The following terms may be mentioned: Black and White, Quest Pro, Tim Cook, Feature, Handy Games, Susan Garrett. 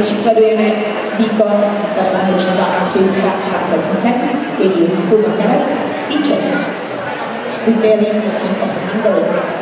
és szerűen Vika, ezt a szállítsa sészre átszak én Susan Garrett, Feature. Úgy bérjék, hogy